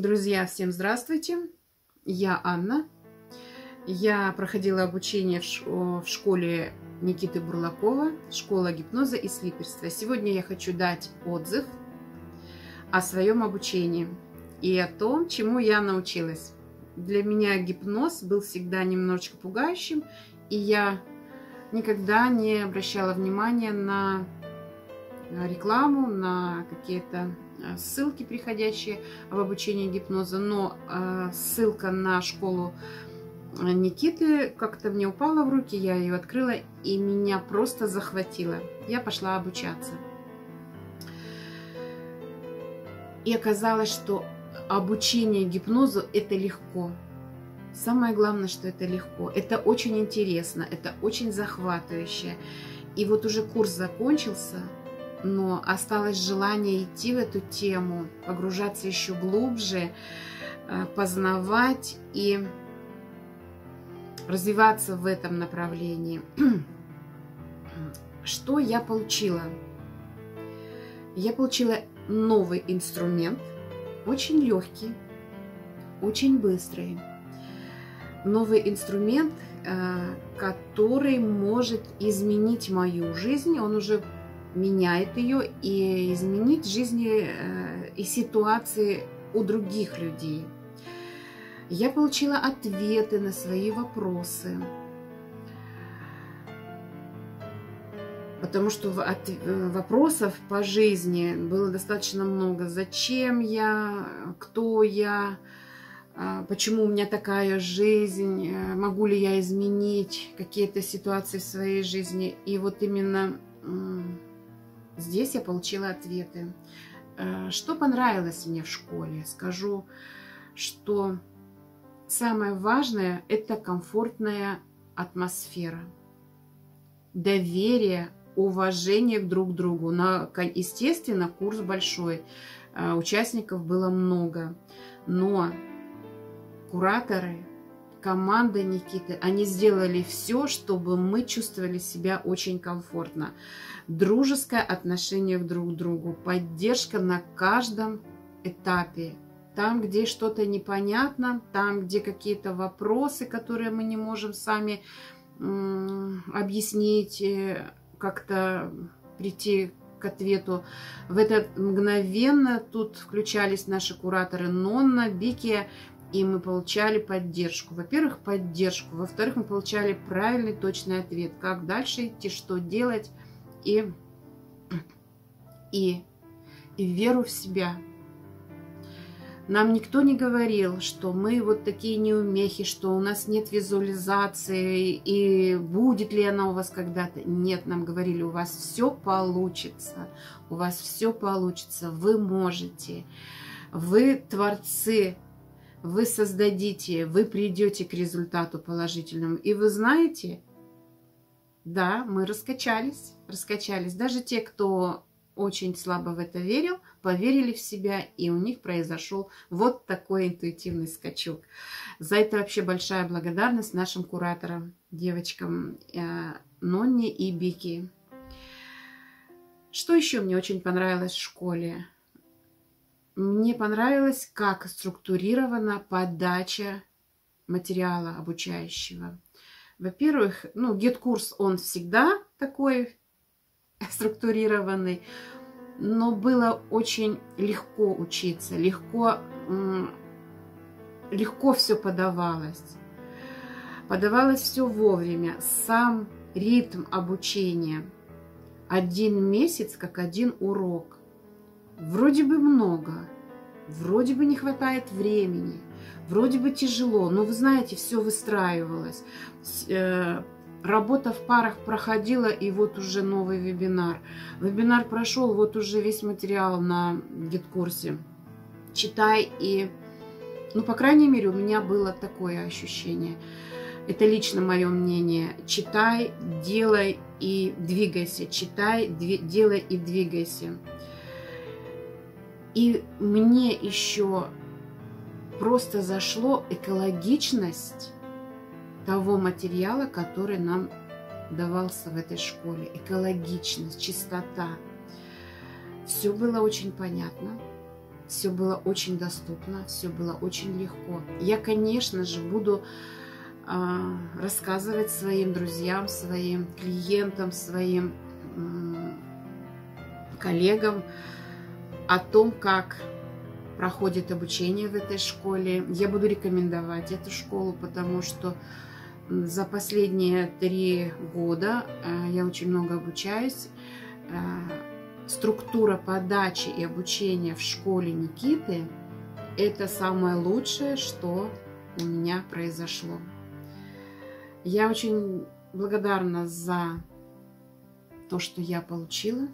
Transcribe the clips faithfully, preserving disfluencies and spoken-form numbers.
Друзья, всем здравствуйте! Я Анна. Я проходила обучение в школе Никиты Бурлакова, школа гипноза и слиперства. Сегодня я хочу дать отзыв о своем обучении и о том, чему я научилась. Для меня гипноз был всегда немножечко пугающим, и я никогда не обращала внимания на рекламу, на какие-то ссылки, приходящие в обучение гипноза, но э, ссылка на школу Никиты как-то мне упала в руки, я ее открыла и меня просто захватило. Я пошла обучаться. И оказалось, что обучение гипнозу – это легко. Самое главное, что это легко. Это очень интересно, это очень захватывающе. И вот уже курс закончился, но осталось желание идти в эту тему, погружаться еще глубже, познавать и развиваться в этом направлении. Что я получила? Я получила новый инструмент, очень легкий, очень быстрый. Новый инструмент, который может изменить мою жизнь, он уже меняет ее, и изменить жизни э, и ситуации у других людей. Я получила ответы на свои вопросы, потому что от, э, вопросов по жизни было достаточно много. Зачем я? Кто я? Э, почему у меня такая жизнь? Э, могу ли я изменить какие-то ситуации в своей жизни? И вот именно э, здесь я получила ответы. Что понравилось мне в школе? Скажу, что самое важное – это комфортная атмосфера, доверие, уважение друг к другу. Естественно, курс большой, участников было много, но кураторы, команда Никиты, они сделали все, чтобы мы чувствовали себя очень комфортно. Дружеское отношение друг к другу, поддержка на каждом этапе. Там, где что-то непонятно, там, где какие-то вопросы, которые мы не можем сами объяснить, как-то прийти к ответу. В это мгновенно тут включались наши кураторы Нонна, Бики. И мы получали поддержку. Во-первых, поддержку. Во-вторых, мы получали правильный, точный ответ. Как дальше идти, что делать. И, и, и веру в себя. Нам никто не говорил, что мы вот такие неумехи, что у нас нет визуализации, и будет ли она у вас когда-то. Нет, нам говорили, у вас все получится. У вас все получится. Вы можете. Вы творцы. Вы создадите, вы придете к результату положительному. И вы знаете, да, мы раскачались, раскачались. Даже те, кто очень слабо в это верил, поверили в себя, и у них произошел вот такой интуитивный скачок. За это вообще большая благодарность нашим кураторам, девочкам Нонне и Бики. Что еще мне очень понравилось в школе? Мне понравилось, как структурирована подача материала обучающего. Во-первых, ну, гид-курс, он всегда такой структурированный, но было очень легко учиться, легко, легко все подавалось. Подавалось все вовремя, сам ритм обучения. Один месяц, как один урок. Вроде бы много, вроде бы не хватает времени, вроде бы тяжело, но вы знаете, все выстраивалось. Работа в парах проходила, и вот уже новый вебинар. Вебинар прошел, вот уже весь материал на гид-курсе. Читай и... Ну, по крайней мере, у меня было такое ощущение. Это лично мое мнение. Читай, делай и двигайся. Читай, делай и двигайся. И мне еще просто зашло экологичность того материала, который нам давался в этой школе. Экологичность, чистота. Все было очень понятно, все было очень доступно, все было очень легко. Я, конечно же, буду э, рассказывать своим друзьям, своим клиентам, своим э, коллегам о том, как проходит обучение в этой школе. Я буду рекомендовать эту школу, потому что за последние три года э, я очень много обучаюсь. Э, Структура подачи и обучения в школе Никиты – это самое лучшее, что у меня произошло. Я очень благодарна за то, что я получила.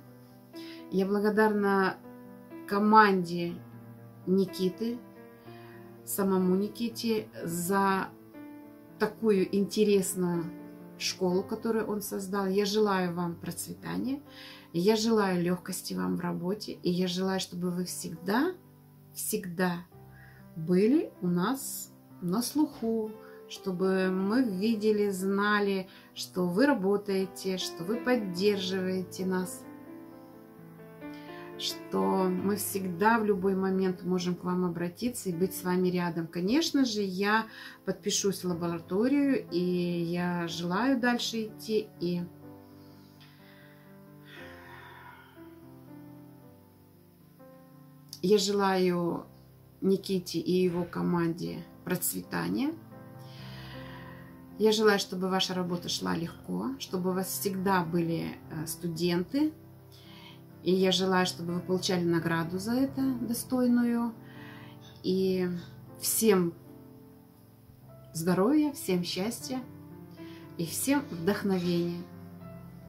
Я благодарна команде Никиты, самому Никите, за такую интересную школу, которую он создал. Я желаю вам процветания. Я желаю легкости вам в работе, и я желаю, чтобы вы всегда, всегда были у нас на слуху, чтобы мы видели, знали, что вы работаете, что вы поддерживаете нас, что мы всегда в любой момент можем к вам обратиться и быть с вами рядом. Конечно же, я подпишусь в лабораторию, и я желаю дальше идти и... Я желаю Никите и его команде процветания. Я желаю, чтобы ваша работа шла легко, чтобы у вас всегда были студенты. И я желаю, чтобы вы получали награду за это достойную. И всем здоровья, всем счастья и всем вдохновения.